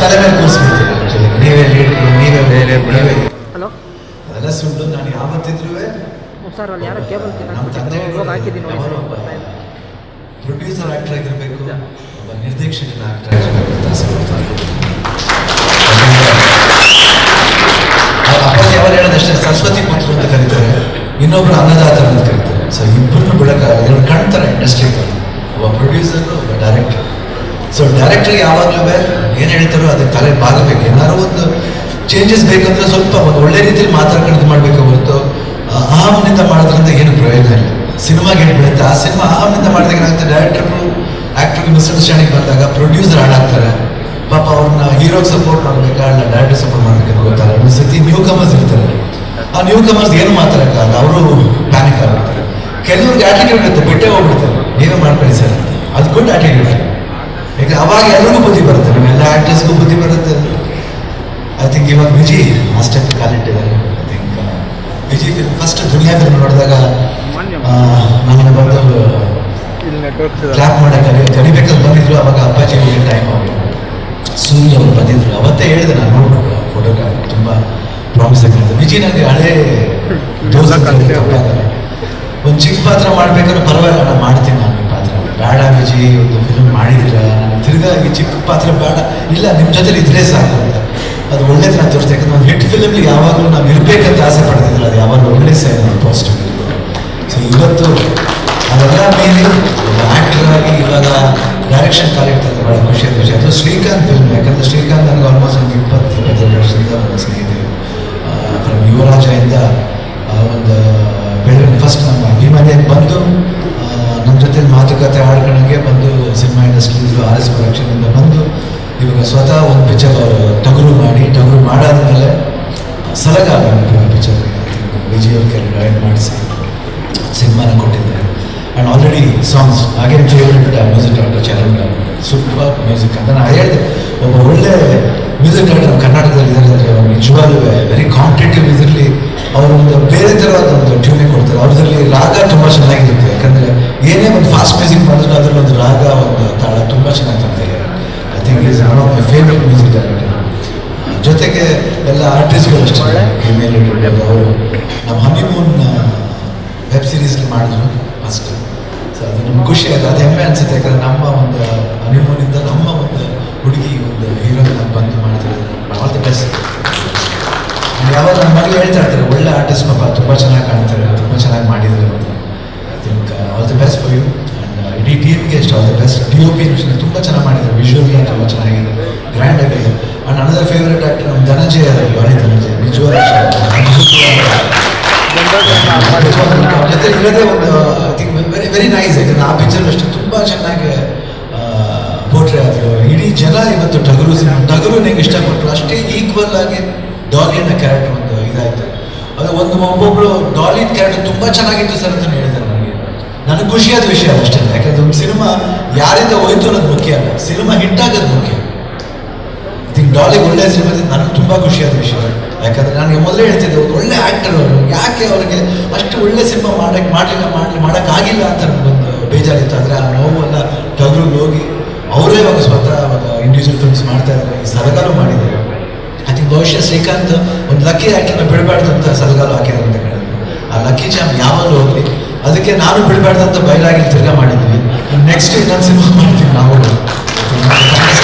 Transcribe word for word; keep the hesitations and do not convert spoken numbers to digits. सरस्वती पुत्र इनोबर अन्नदाता सो इब्बरु बिडक कांतर industry producer director so director यावागलू ऐन हेळ्तारो अदक्के तले बागबेकु एनारू ओंदु चेंजेस बेकंद्रे स्वल्प ओंदु ओळ्ळे रीतियल्लि मात्राकडे माडबेकु ಹೊರತು ಆಹಾಮನಿಂದ ಮಾಡೋದ್ರಿಂದ ಏನು ಪ್ರಯೋಜನ ಇಲ್ಲ ಸಿನಿಮಾಗೆ ಏನು ಬೀಳುತ್ತೆ ಆ ಸಿನಿಮಾ ಆಹಾಮನಿಂದ ಮಾಡಿದಾಗ ಏನಾಗುತ್ತೆ ಡೈರೆಕ್ಟರ್ಗಳು ಆಕ್ಟರ್ಗಳು ಮಿಸ್ಅಂಡರ್ಸ್ಟ್ಯಾಂಡಿಂಗ್ ಬಂದಾಗ ಪ್ರೊಡ್ಯೂಸರ್ ಹಾಳಾಗ್ತಾರೆ ಪಾಪ ಅವರನ್ನ ಹೀರೋಗೆ ಸಪೋರ್ಟ್ ಮಾಡಬೇಕಾ ಇಲ್ಲ ಡೈರೆಕ್ಟರ್ ಸಪೋರ್ಟ್ ಮಾಡಬೇಕಾ ಗೊತ್ತಾಗಲ್ಲ ಒಂದು ಸತಿ ನ್ಯೂ ಕಮರ್ಸ್ ಇರ್ತಾರೆ ಆ ನ್ಯೂ ಕಮರ್ಸ್ ಏನು ಮಾತಾಡಕ್ಕಾಗಲ್ಲ ಅವರು ಪ್ಯಾನಿಕ್ ಆಗ್ತಾರೆ ಕೆಲವ್ರಿಗೆ ಆಟಿಟ್ಯೂಡ್ ಇರುತ್ತೆ ಬಿಟ್ಟೆ ಹೋಗ್ಬಿಡ್ತಾರೆ ಏನು ಮಾಡ್ಕೊಳ್ಳಿ ಸರ್ ಅದು ಗುಡ್ ಆಟಿಟ್ಯೂಡ್ ಈಗ ಅವಾಗ ಎಲ್ಲರಿಗೂ ಬುದ್ಧಿ ಬರುತ್ತೆ ಎಲ್ಲ ಆಕ್ಟರ್ಸ್ಗೂ ಬುದ್ಧಿ ಬರುತ್ತೆ ಐ ಥಿಂಕ್ ಇವಾಗ ವಿಜಯ್ ಅಷ್ಟೇ ಟ್ಯಾಲೆಂಟ್ ಇದೆ I think Vijay first Duniya film ನೋಡಿದಾಗ ನಾನು ಬಂದು ಇಲ್ಲಿ ನೆಟ್ವರ್ಕ್ ಕ್ಲಾಪ್ ಮಾಡೋಕೆ ಕರಿಬೇಕಂತ ಬಂದಿದ್ರು ಅವಾಗ ಅಪ್ಪಾಜಿ ಒಂದು ಟೈಮ್ ಆಗಿ ಸೂರ್ಯ ಅವರು ಬಂದಿದ್ರು ಅವತ್ತೇ ಹೇಳಿದೆ ನಾನು ನೋಡಿದಾಗ ಫೋಟೋ ತುಂಬಾ ಪ್ರಾಮಿಸ್ ಆಗಿತ್ತು ವಿಜಯ್ ನನಗೆ ಹಳೆ ಜೋಸ ಕಂತೆ ಒಂದು ಚಿಕ್ಕ ಪಾತ್ರ ಮಾಡಬೇಕಾದ್ರೆ ಪರವಾಗಿಲ್ಲ ನಾನು ಮಾಡ್ತೀನಿ ನಾನು ಈ ಪಾತ್ರ ಬೇಡ ವಿಜಯ್ ಒಂದು ಫಿಲ್ಮ್ ಮಾಡಿದಿರ ನಾನು ತಿರ್ಗಾ ಈ ಚಿಕ್ಕ ಪಾತ್ರ ಬೇಡ ಇಲ್ಲ ನಿಮ್ಮ ಜೊತೆ ಇದ್ರೆ ಸಾಕು ಅಂತ ಅದು ಒಳ್ಳೆದನ್ನ ತೋರಿಸ್ತಾ ಯಾಕಂದ್ರೆ ಒಂದು ಹಿಟ್ ಫಿಲಮ್ಲಿ ಯಾವಾಗಲೂ ನಾವು ಇರಬೇಕಂತ ಆಸೆ ಪಡ್ತಿದ್ರು ಅದು ಯಾವಾಗ ಒಳ್ಳೆ ಸೈನ್ ಪಾಸಿಟಿವ್ ಸೊ ಇವತ್ತು ಅದೆಲ್ಲ ಮೇಲೆ ಆ್ಯಕ್ಟರ್ ಆಗಿ ಇವಾಗ ಡೈರೆಕ್ಷನ್ ಕಾಲಿಡ್ತಾರೆ ಭಾಳ ಖುಷಿಯಾದ ವಿಷಯ ಅದು ಶ್ರೀಕಾಂತ್ ಫಿಲ್ಮ್ ಯಾಕಂದರೆ ಶ್ರೀಕಾಂತ್ ನನಗೆ ಆಲ್ಮೋಸ್ಟ್ ಒಂದು ಇಪ್ಪತ್ತು ಇಪ್ಪತ್ತೈದು ವರ್ಷದಿಂದ ನನ್ನ ಸ್ನೇಹಿತರು ಫ್ರಮ್ ಯುವರಾಜದಿಂದ ಒಂದು ಬೆಳಗ್ಗೆ ಫಸ್ಟ್ ನಮ್ಮ ಈ ಮನೆಗೆ ಬಂದು ನಮ್ಮ ಜೊತೆ ಮಾತುಕತೆ ಆಡ್ಕೊಂಡಂಗೆ ಬಂದು ಸಿನಿಮಾ ಇಂಡಸ್ಟ್ರೀಸು ಆರ್ ಎಸ್ ಪ್ರೊಡಕ್ಷನಿಂದ ಬಂದು ಇವಾಗ ಸ್ವತಃ ಒಂದು ಪಿಕ್ಚರ್ ಟಗರು ಮಾಡಿ ಟಗರು ಮಾಡಾದ್ಮೇಲೆ ಸಲಗ ಪಿಕ್ಚರ್ ವಿಜಯ್ ಅವ್ರಿಗೆ ಗಾಯನ್ ಮಾಡಿಸಿ ಸಿನಿಮಾನ ಕೊಟ್ಟಿದ್ದಾರೆ and already songs again favourite music director Charan super music ಅಂತ ನಾನು ಹೇಳಿದೆ ಒಬ್ಬ ಒಳ್ಳೆ ಮ್ಯೂಸಿಕ್ ಡೈರೆಕ್ಟರ್ ಕರ್ನಾಟಕದಲ್ಲಿ ಇದ್ದಾರೆ ಅಂದರೆ ಅವ್ರು ನಿಜವಾಗ್ಲೂ ವೆರಿ ಕಾಂಪಿಟೇಟಿವ್ ಇದರಲ್ಲಿ ಅವರೊಂದು ಬೇರೆ ಥರದ ಒಂದು ಟ್ಯೂನಿಂಗ್ ಕೊಡ್ತಾರೆ ಅವ್ರದ್ರಲ್ಲಿ ರಾಗ ತುಂಬ ಚೆನ್ನಾಗಿರುತ್ತೆ ಯಾಕಂದರೆ ಏನೇ ಒಂದು ಫಾಸ್ಟ್ ಮ್ಯೂಸಿಕ್ ಮಾಡಿದ್ರು ಅದರಲ್ಲಿ ಒಂದು ರಾಗ ಒಂದು ತಾಳ ತುಂಬ ಚೆನ್ನಾಗಿ ತರ್ತಾರೆ I think he is one of my favorite music director. ಜೊತೆಗೆ ಎಲ್ಲ ಆರ್ಟಿಸ್ಟ್ಗಳು ಅಷ್ಟೇ ಫಿಮೇಲ್ ರಿಲೇಟೆಡ್ ಅವರು ನಮ್ಮ ಹನಿಮೂನ್ ವೆಬ್ ಸೀರೀಸ್ಲಿ ಮಾಡಿದ್ರು ಫಸ್ಟ್ ಸೊ ಅದು ನಮ್ಗೆ ಖುಷಿ ಆಯಿತು ಅದು ಹೆಮ್ಮೆ ಅನಿಸುತ್ತೆ ಯಾಕಂದರೆ ನಮ್ಮ ಒಂದು ಹನಿಮೂನಿಂದ ನಮ್ಮ ಒಂದು ಹುಡುಗಿ ಒಂದು ಹೀರೋನ ಬಂದು ಮಾಡ್ತಾರೆ ಆಲ್ ದಿ ಬೆಸ್ಟ್ ಯಾವಾಗ ನಮ್ಮ ಮನೇಲಿ ಹೇಳ್ತಾ ಇರ್ತಾರೆ ಒಳ್ಳೆ ಆರ್ಟಿಸ್ಟ್ ಪಾಪ ತುಂಬ ಚೆನ್ನಾಗಿ ಕಾಣ್ತಾರೆ ತುಂಬ ಚೆನ್ನಾಗಿ ಮಾಡಿದರು ಅಂತ I think all the best for you ಇಡೀ ಟೀಮ್ಗೆ ಇಷ್ಟ all the best D O P mission ತುಂಬ ಚೆನ್ನಾಗಿ ಮಾಡಿದ್ದಾರೆ ವಿಜುವಲ್ ತುಂಬ ಚೆನ್ನಾಗಿದೆ ಗ್ರ್ಯಾಂಡ್ ಆಗಿದೆ ಆ್ಯಂಡ್ ಅನದರ್ ಫೇವ್ರೇಟ್ ಆ್ಯಕ್ಟರ್ ನಮ್ಮ ಧನಂಜಯ ದಾಳಿ ಧನಂಜಯ ವಿಜುವಲ್ ಜೊತೆ ಇರೋದೇ ಒಂದು I think very very nice ಯಾಕಂದರೆ ಆ ಪಿಕ್ಚರ್ ಅಷ್ಟೇ ತುಂಬ ಚೆನ್ನಾಗಿ ಪೋಟ್ರೆ ಆದರು ಇಡೀ ಜನ ಇವತ್ತು ಟಗರು ಟಗರು ನನಗೆ ಇಷ್ಟಪಟ್ಟರು ಅಷ್ಟೇ ಈಕ್ವಲ್ ಆಗಿ ಡಾಲಿನ ಕ್ಯಾರೆಕ್ಟರ್ ಒಂದು ಇದಾಯಿತು ಅದು ಒಂದು ಒಬ್ಬೊಬ್ಬರು ಡಾಲಿನ ಕ್ಯಾರೆಕ್ಟರ್ ತುಂಬ ಚೆನ್ನಾಗಿತ್ತು ಸರ್ ಅಂತ ಹೇಳಿದ್ದಾರೆ ನನಗೆ ಖುಷಿಯಾದ ವಿಷಯ ಅಷ್ಟೇ ಯಾಕಂದರೆ ಒಂದು ಸಿನಿಮಾ ಯಾರಿಂದ ಹೋಯ್ತು ಅನ್ನೋದು ಮುಖ್ಯ ಅಲ್ಲ ಸಿನಿಮಾ ಹಿಟ್ ಆಗೋದು ಮುಖ್ಯ ಐ ಥಿಂಕ್ ಡಾಲಿಗೆ ಒಳ್ಳೆಯ ಸಿನಿಮಾ ನನಗೆ ತುಂಬ ಖುಷಿಯಾದ ವಿಷಯ ಯಾಕಂದರೆ ನನಗೆ ಮೊದಲೇ ಹೇಳ್ತಿದ್ದೆ ಒಂದು ಒಳ್ಳೆ ಆ್ಯಕ್ಟರ್ ಅವರು ಯಾಕೆ ಅವರಿಗೆ ಅಷ್ಟು ಒಳ್ಳೆ ಸಿನಿಮಾ ಮಾಡೋಕ್ಕೆ ಮಾಡಲಿಲ್ಲ ಮಾಡಲಿ ಮಾಡೋಕ್ಕಾಗಿಲ್ಲ ಅಂತ ನನಗೊಂದು ಬೇಜಾರಿತ್ತು ಆದರೆ ಆ ನೋವೆಲ್ಲ ಟಗರಿಗೆ ಹೋಗಿ ಅವರೇ ಒಂದು ಸ್ವತಃ ಇಂಡಿವಿಜುವಲ್ ಫಿಲ್ಮ್ಸ್ ಮಾಡ್ತಾ ಇದ್ದಾರೆ ಈ ಸಲಗಾಲು ಮಾಡಿದ್ದಾರೆ ಐ ಥಿಂಕ್ ಬಹುಶಃ ಶ್ರೀಕಾಂತ್ ಒಂದು ಲಕ್ಕಿ ಆ್ಯಕ್ಟರ್ನ ಬಿಡಬಾರ್ದು ಅಂತ ಸಲಗಾಲು ಹಾಕಿದ್ದಾರೆ ಅಂತ ಕೇಳಿದ್ರು ಆ ಲಕ್ಕಿ ಚಾಮ್ ಯಾವಾಗಲೂ ಹೋಗಲಿ ಅದಕ್ಕೆ ನಾನು ಬಿಡಬಾರ್ದಂತ ಬಯಲಾಗಿ ತಿರ್ಗಾ ಮಾಡಿದ್ವಿ ನೆಕ್ಸ್ಟ್ ಇನ್ನೊಂದು ಸಿನಿಮಾ ಮಾಡ್ತೀವಿ ನಾವು